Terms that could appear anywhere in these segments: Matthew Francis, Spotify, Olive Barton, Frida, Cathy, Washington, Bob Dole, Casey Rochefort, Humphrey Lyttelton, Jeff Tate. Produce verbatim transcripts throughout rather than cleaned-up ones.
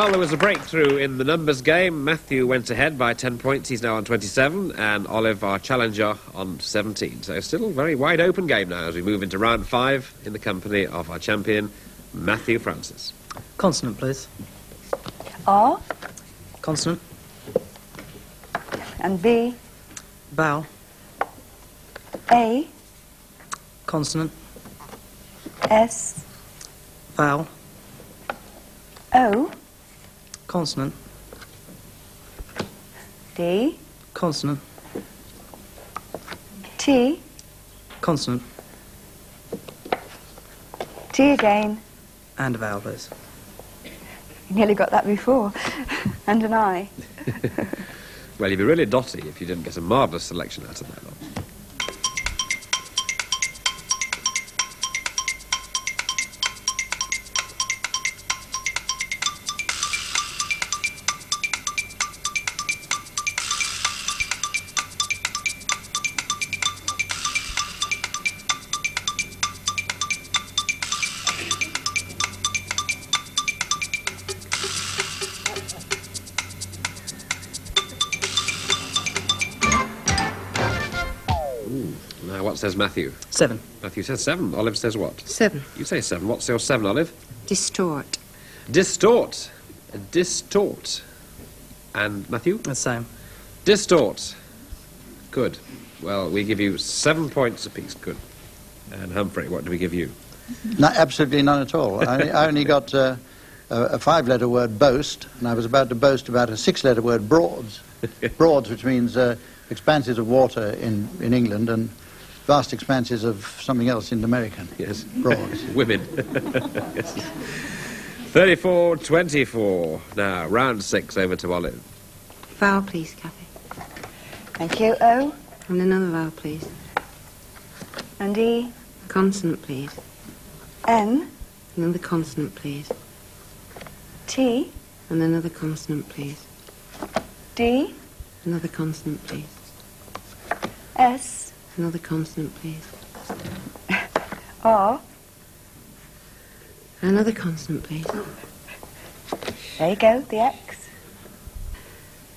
Well, there was a breakthrough in the numbers game. Matthew went ahead by ten points. He's now on twenty-seven, and Olive, our challenger, on seventeen. So still a very wide open game now as we move into round five in the company of our champion, Matthew Francis. Consonant, please. R. Consonant. And B. Vowel. A. Consonant. S. Vowel. O. Consonant. D. Consonant. T. Consonant. T again. And a vowel, please. You nearly got that before. And an I. Well, you'd be really dotty if you didn't get a marvellous selection out of that lot. What says Matthew? Seven. Matthew says seven. Olive says what? Seven. You say seven. What's your seven, Olive? Distort. Distort. Distort. And Matthew? The same. Distort. Good. Well, we give you seven points apiece. Good. And Humphrey, what do we give you? No, absolutely none at all. I, I only got uh, a five-letter word, boast, and I was about to boast about a six-letter word, broads. Broads, which means uh, expanses of water in, in England, and vast expanses of something else in American. Yes. Broads. Women. Yes. thirty-four twenty-four. Now, round six, over to Olive. Vowel, please, Cathy. Thank you. O. And another vowel, please. And E. Consonant, please. N. Another consonant, please. T. And another consonant, please. D. Another consonant, please. S. Another consonant, please. R. Another consonant, please. There you go, the X.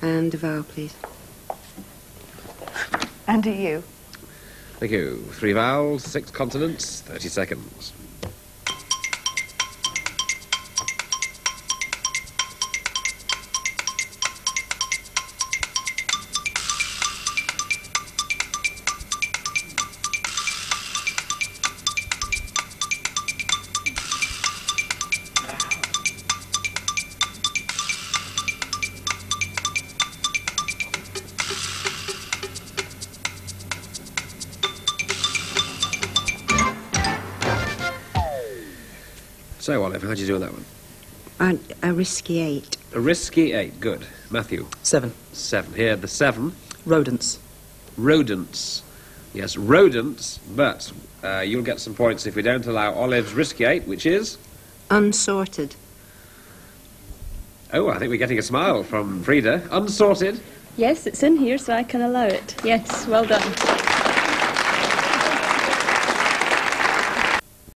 And a vowel, please. And a U. Thank you. Three vowels, six consonants, thirty seconds. So, Olive, how'd you do on that one? Uh, a risky eight. A risky eight, good. Matthew? Seven. Seven. Here, the seven. Rodents. Rodents. Yes, rodents, but uh, you'll get some points if we don't allow Olive's risky eight, which is? Unsorted. Oh, I think we're getting a smile from Frida. Unsorted? Yes, it's in here, so I can allow it. Yes, well done.